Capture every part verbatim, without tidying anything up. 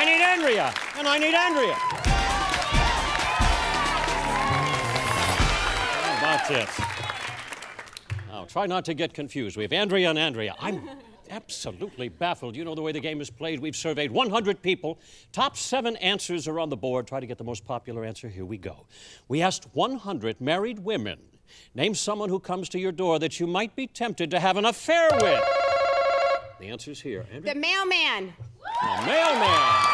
I need Andrea, and I need Andrea. That's it. Now, try not to get confused. We have Andrea and Andrea. I'm absolutely baffled. You know the way the game is played. We've surveyed one hundred people. Top seven answers are on the board. Try to get the most popular answer. Here we go. We asked one hundred married women, name someone who comes to your door that you might be tempted to have an affair with. The answer's here. Andrea? The mailman. The mailman.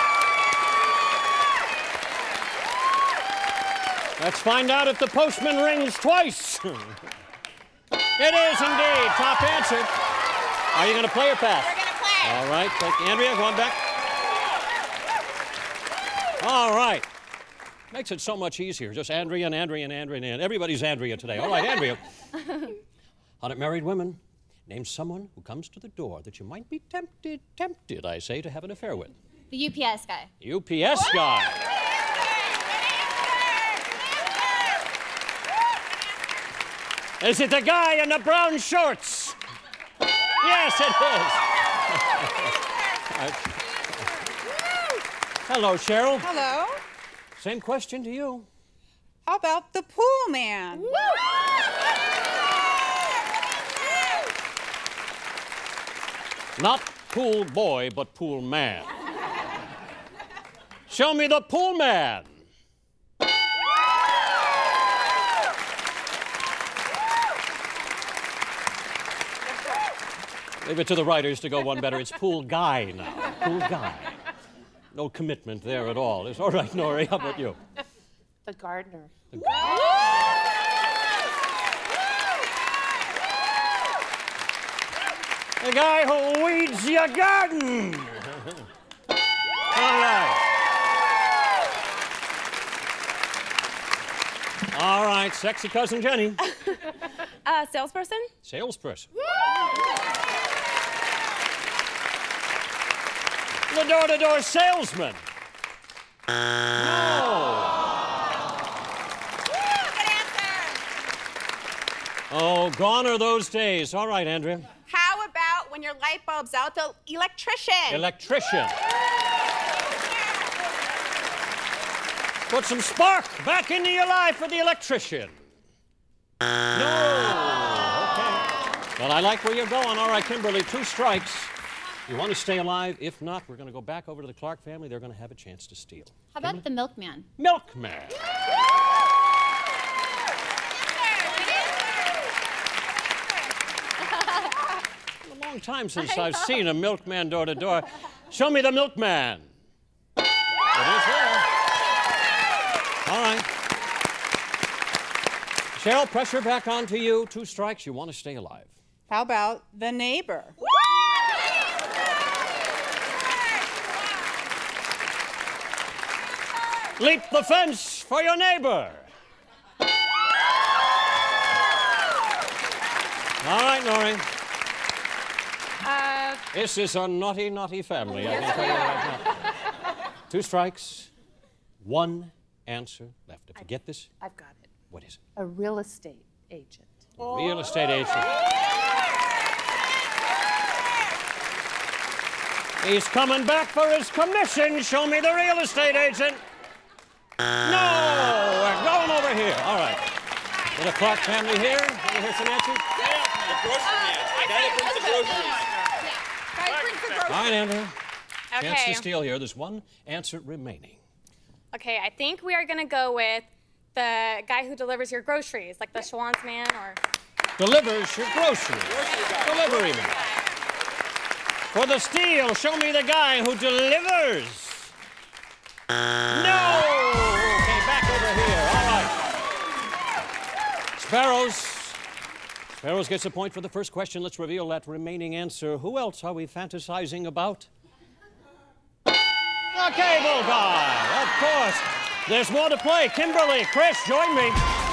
Let's find out if the postman rings twice. It is indeed. Top answer. Are you going to play or pass? We're going to play. All right. Take Andrea, go on back. All right. Makes it so much easier. Just Andrea and Andrea and Andrea and Andrea. Everybody's Andrea today. All right, Andrea. one hundred married women. Name someone who comes to the door that you might be tempted, tempted, I say, to have an affair with. The U P S guy. U P S Whoa! Guy. Good answer! Good answer! Is it the guy in the brown shorts? Yes, it is. Hello, Cheryl. Hello. Same question to you. How about the pool man? Woo! Not pool boy, but pool man. Show me the pool man. Leave it to the writers to go one better. It's pool guy now. Pool guy. No commitment there at all. It's all right, Nori. How about you? The gardener. The gardener. The guy who weeds your garden. All right. All right, sexy cousin Jenny. Uh, salesperson? Salesperson. The door-to-door salesman. No. Good answer. Oh, gone are those days. All right, Andrea. When your light bulb's out, the electrician. Electrician. Put some spark back into your life for the electrician. No. Okay. Well, I like where you're going. All right, Kimberly, two strikes. You want to stay alive? If not, we're going to go back over to the Clark family. They're going to have a chance to steal. How about Kimberly? The milkman? Milkman. Time since I've seen a milkman door to door. Show me the milkman. It is there. All right. Cheryl, pressure back onto you. Two strikes. You want to stay alive. How about the neighbor? Leap the fence for your neighbor. All right, Nori. Uh, this is a naughty, naughty family, I can tell you right now. Two strikes, one answer left. If I, you get this... I've got it. What is it? A real estate agent. Oh. Real estate agent. He's coming back for his commission. Show me the real estate agent. No! We're going over here. All right. The Clark family here. Can you hear some answers? Yeah, the grocery man. That brings the groceries. All right, Andrew. Okay. Chance to steal here. There's one answer remaining. Okay, I think we are going to go with the guy who delivers your groceries, like the Schwann's man or... Delivers your groceries. Grocery Delivery man. For the steal, show me the guy who delivers. No! Okay, back over here. All right. Sparrows. Sparrows gets a point for the first question. Let's reveal that remaining answer. Who else are we fantasizing about? The cable guy, of course. There's more to play. Kimberly, Chris, join me.